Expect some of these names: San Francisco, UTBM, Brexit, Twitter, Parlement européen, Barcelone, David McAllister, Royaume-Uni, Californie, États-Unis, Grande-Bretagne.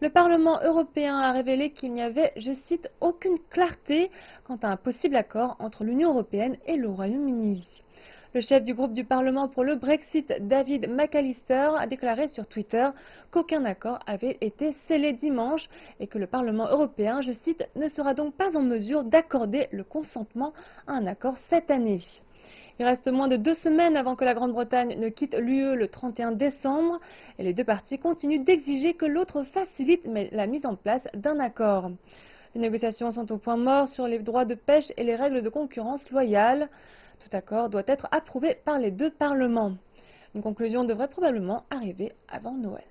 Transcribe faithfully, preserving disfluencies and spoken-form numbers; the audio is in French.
Le Parlement européen a révélé qu'il n'y avait, je cite, aucune clarté quant à un possible accord entre l'Union européenne et le Royaume-Uni. Le chef du groupe du Parlement pour le Brexit, David McAllister, a déclaré sur Twitter qu'aucun accord avait été scellé dimanche et que le Parlement européen, je cite, ne sera donc pas en mesure d'accorder le consentement à un accord cette année. Il reste moins de deux semaines avant que la Grande-Bretagne ne quitte l'U E le trente et un décembre et les deux parties continuent d'exiger que l'autre facilite la mise en place d'un accord. Les négociations sont au point mort sur les droits de pêche et les règles de concurrence loyale. Tout accord doit être approuvé par les deux parlements. Une conclusion devrait probablement arriver avant Noël.